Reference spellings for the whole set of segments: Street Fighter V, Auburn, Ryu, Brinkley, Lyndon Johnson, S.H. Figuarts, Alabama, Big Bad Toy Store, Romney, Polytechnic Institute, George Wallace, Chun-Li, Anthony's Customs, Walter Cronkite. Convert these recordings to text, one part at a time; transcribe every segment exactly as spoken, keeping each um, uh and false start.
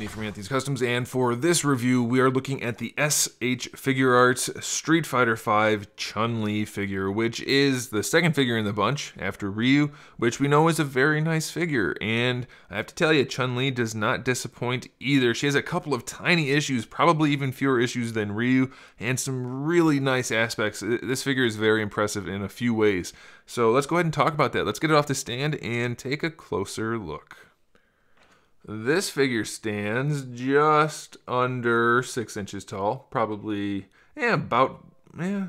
Anthony from Anthony's Customs, and for this review, we are looking at the S H. Figuarts Street Fighter V Chun-Li figure, which is the second figure in the bunch after Ryu, which we know is a very nice figure. And I have to tell you, Chun-Li does not disappoint either. She has a couple of tiny issues, probably even fewer issues than Ryu, and some really nice aspects. This figure is very impressive in a few ways. So let's go ahead and talk about that. Let's get it off the stand and take a closer look. This figure stands just under six inches tall, probably yeah, about yeah,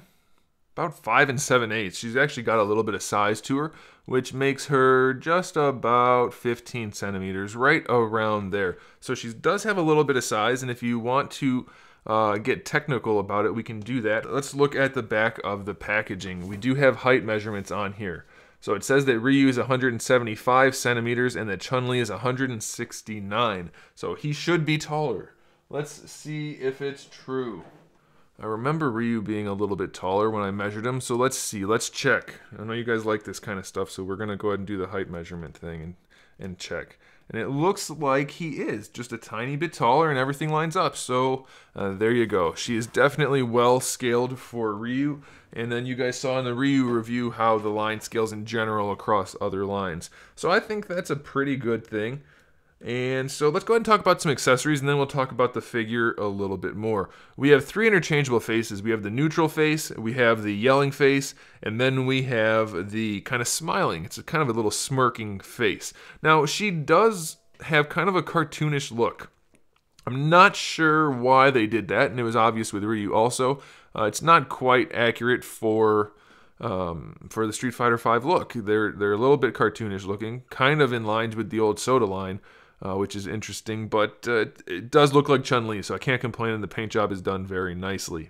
about five and seven eighths. She's actually got a little bit of size to her, which makes her just about fifteen centimeters, right around there. So she does have a little bit of size, and if you want to Uh, get technical about it, we can do that. Let's look at the back of the packaging. We do have height measurements on here. So it says that Ryu is one hundred seventy-five centimeters and that Chun-Li is one hundred sixty-nine. So he should be taller. Let's see if it's true. I remember Ryu being a little bit taller when I measured him. So let's see, let's check. I know you guys like this kind of stuff, so we're gonna go ahead and do the height measurement thing and, and check. And it looks like he is just a tiny bit taller and everything lines up. So uh, there you go. She is definitely well scaled for Ryu. And then you guys saw in the Ryu review how the line scales in general across other lines. So I think that's a pretty good thing. And so let's go ahead and talk about some accessories, and then we'll talk about the figure a little bit more. We have three interchangeable faces. We have the neutral face, we have the yelling face, and then we have the kind of smiling. It's a kind of a little smirking face. Now, she does have kind of a cartoonish look. I'm not sure why they did that, and it was obvious with Ryu also. Uh, it's not quite accurate for... Um, for the Street Fighter V look. They're, they're a little bit cartoonish looking, kind of in lines with the old soda line, uh, which is interesting, but uh, it does look like Chun-Li, so I can't complain, and the paint job is done very nicely.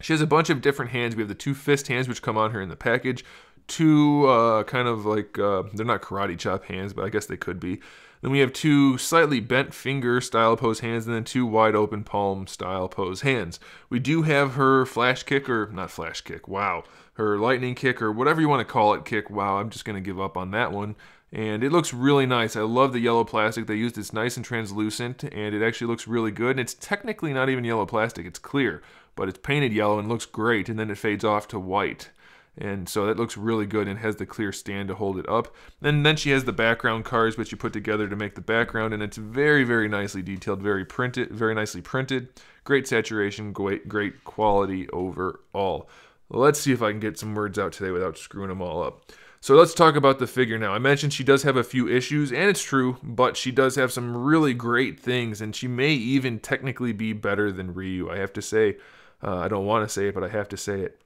She has a bunch of different hands. We have the two fist hands, which come on her in the package, two uh, kind of like, uh, they're not karate chop hands, but I guess they could be. Then we have two slightly bent finger style pose hands, and then two wide open palm style pose hands. We do have her flash kick, or not flash kick, wow, her lightning kick, or whatever you want to call it, kick, wow, I'm just going to give up on that one. And it looks really nice. I love the yellow plastic they used. It's nice and translucent, and it actually looks really good. And it's technically not even yellow plastic, it's clear, but it's painted yellow and looks great, and then it fades off to white. And so that looks really good and has the clear stand to hold it up. And then she has the background cards, which you put together to make the background, and it's very, very nicely detailed, very printed, very nicely printed. Great saturation, great, great quality overall. Let's see if I can get some words out today without screwing them all up. So let's talk about the figure now. I mentioned she does have a few issues, and it's true, but she does have some really great things, and she may even technically be better than Ryu. I have to say, uh, I don't want to say it, but I have to say it.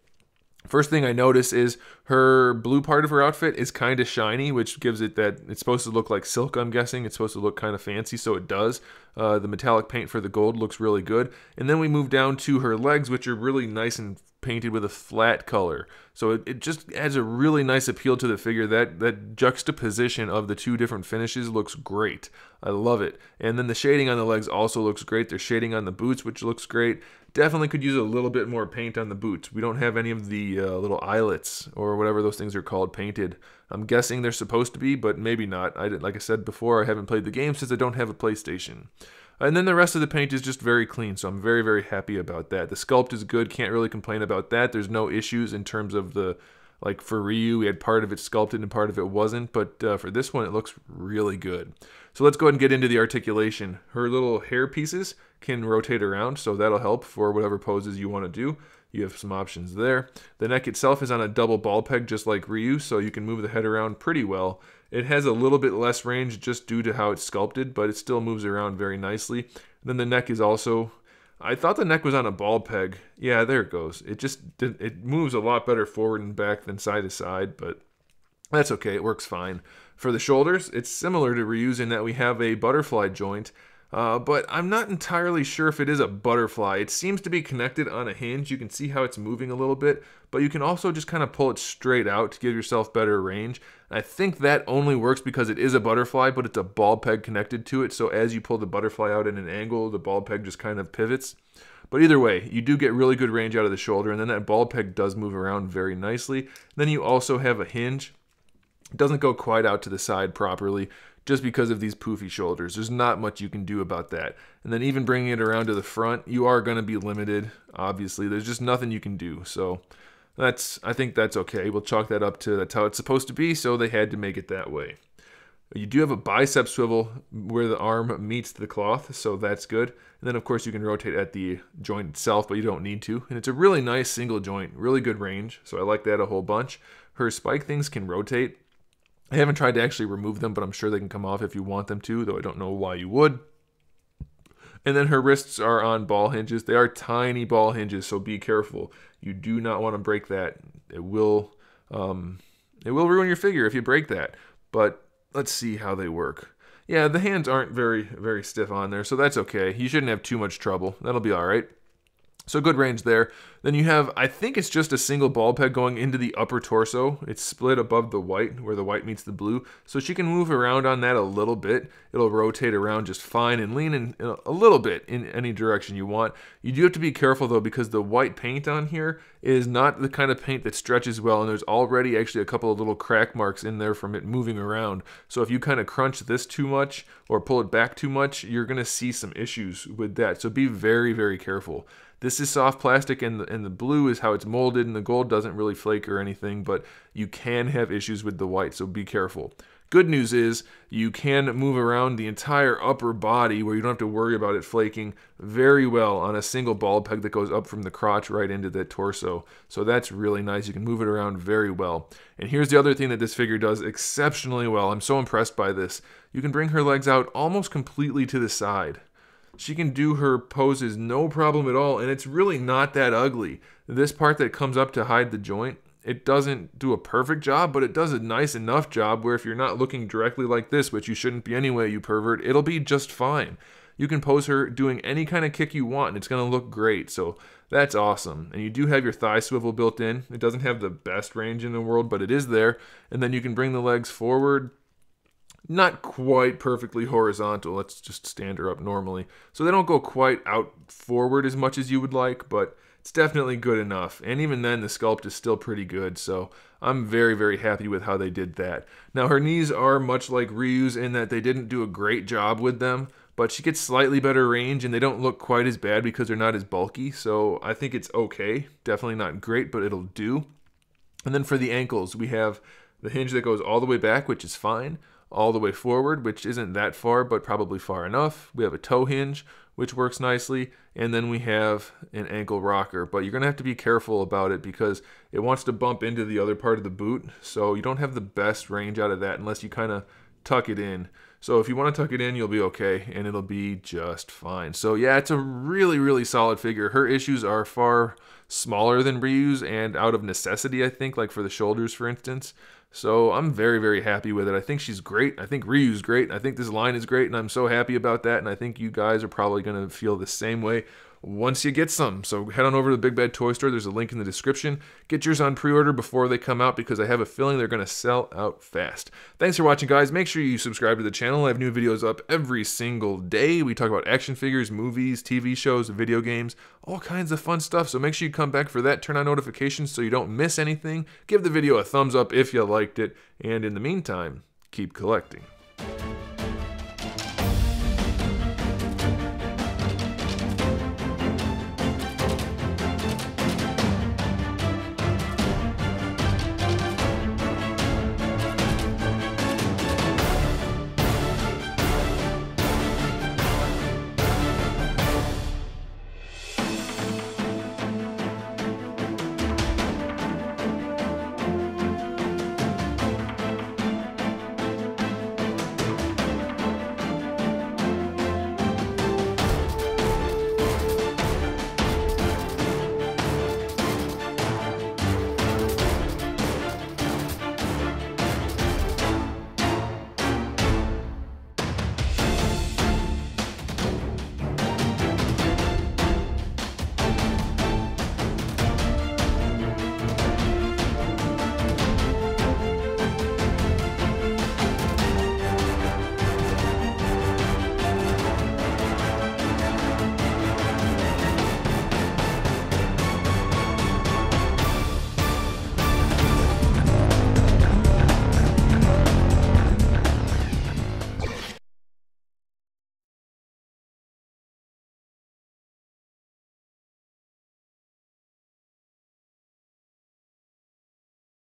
First thing I notice is her blue part of her outfit is kind of shiny, which gives it that it's supposed to look like silk, I'm guessing. It's supposed to look kind of fancy, so it does. Uh, the metallic paint for the gold looks really good. And then we move down to her legs, which are really nice and painted with a flat color. So it, it just adds a really nice appeal to the figure. That, that juxtaposition of the two different finishes looks great. I love it. And then the shading on the legs also looks great. There's shading on the boots, which looks great. Definitely could use a little bit more paint on the boots. We don't have any of the uh, little eyelets or whatever those things are called painted. I'm guessing they're supposed to be, but maybe not. I didn't, like I said before, I haven't played the game since I don't have a PlayStation. And then the rest of the paint is just very clean, so I'm very, very happy about that. The sculpt is good, can't really complain about that. There's no issues in terms of the, like for Ryu, we had part of it sculpted and part of it wasn't, but uh, for this one, it looks really good. So let's go ahead and get into the articulation. Her little hair pieces can rotate around, so that'll help for whatever poses you want to do. You have some options there. The neck itself is on a double ball peg, just like Ryu, so you can move the head around pretty well. It has a little bit less range just due to how it's sculpted, but it still moves around very nicely. And then the neck is also... I thought the neck was on a ball peg. Yeah, there it goes. It just did, it moves a lot better forward and back than side to side, but that's okay. It works fine. For the shoulders, it's similar to Ryu's in that we have a butterfly joint, uh, but I'm not entirely sure if it is a butterfly. It seems to be connected on a hinge. You can see how it's moving a little bit, but you can also just kind of pull it straight out to give yourself better range. I think that only works because it is a butterfly, but it's a ball peg connected to it, so as you pull the butterfly out at an angle, the ball peg just kind of pivots. But either way, you do get really good range out of the shoulder, and then that ball peg does move around very nicely. Then you also have a hinge. It doesn't go quite out to the side properly just because of these poofy shoulders. There's not much you can do about that. And then even bringing it around to the front, you are going to be limited, obviously. There's just nothing you can do. So that's, I think that's okay. We'll chalk that up to that's how it's supposed to be, so they had to make it that way. You do have a bicep swivel where the arm meets the cloth, so that's good. And then, of course, you can rotate at the joint itself, but you don't need to. And it's a really nice single joint, really good range, so I like that a whole bunch. Her spike things can rotate. I haven't tried to actually remove them, but I'm sure they can come off if you want them to, though I don't know why you would. And then her wrists are on ball hinges. They are tiny ball hinges, so be careful. You do not want to break that. It will, um, it will ruin your figure if you break that, but let's see how they work. Yeah, the hands aren't very, very stiff on there, so that's okay. You shouldn't have too much trouble. That'll be all right. So good range there. Then you have, I think it's just a single ball peg going into the upper torso. It's split above the white, where the white meets the blue. So she can move around on that a little bit. It'll rotate around just fine and lean in a little bit in any direction you want. You do have to be careful, though, because the white paint on here is not the kind of paint that stretches well, and there's already actually a couple of little crack marks in there from it moving around. So if you kind of crunch this too much or pull it back too much, you're going to see some issues with that. So be very, very careful. This is soft plastic, and the, and the blue is how it's molded, and the gold doesn't really flake or anything, but you can have issues with the white, so be careful. Good news is you can move around the entire upper body where you don't have to worry about it flaking very well on a single ball peg that goes up from the crotch right into the torso. So that's really nice. You can move it around very well. And here's the other thing that this figure does exceptionally well. I'm so impressed by this. You can bring her legs out almost completely to the side. She can do her poses no problem at all, and it's really not that ugly. This part that comes up to hide the joint, it doesn't do a perfect job, but it does a nice enough job where if you're not looking directly like this, which you shouldn't be anyway, you pervert, it'll be just fine. You can pose her doing any kind of kick you want, and it's going to look great, so that's awesome. And you do have your thigh swivel built in. It doesn't have the best range in the world, but it is there. And then you can bring the legs forward. Not quite perfectly horizontal. Let's just stand her up normally. So they don't go quite out forward as much as you would like, but it's definitely good enough. And even then, the sculpt is still pretty good. So I'm very, very happy with how they did that. Now, her knees are much like Ryu's in that they didn't do a great job with them, but she gets slightly better range, and they don't look quite as bad because they're not as bulky. So I think it's okay. Definitely not great, but it'll do. And then for the ankles, we have the hinge that goes all the way back, which is fine. All the way forward, which isn't that far, but probably far enough. We have a toe hinge, which works nicely, and then we have an ankle rocker, but you're going to have to be careful about it because it wants to bump into the other part of the boot, so you don't have the best range out of that unless you kind of tuck it in. So if you want to tuck it in, you'll be okay, and it'll be just fine. So yeah, it's a really, really solid figure. Her issues are far smaller than Ryu's and out of necessity, I think, like for the shoulders, for instance. So I'm very, very happy with it. I think she's great. I think Ryu's great. I think this line is great, and I'm so happy about that, and I think you guys are probably going to feel the same way once you get some. So head on over to the Big Bad Toy Store. There's a link in the description. Get yours on pre-order before they come out because I have a feeling they're going to sell out fast. Thanks for watching, guys. Make sure you subscribe to the channel. I have new videos up every single day. We talk about action figures, movies, T V shows, video games, all kinds of fun stuff. So make sure you come back for that. Turn on notifications so you don't miss anything. Give the video a thumbs up if you liked it. And in the meantime, keep collecting.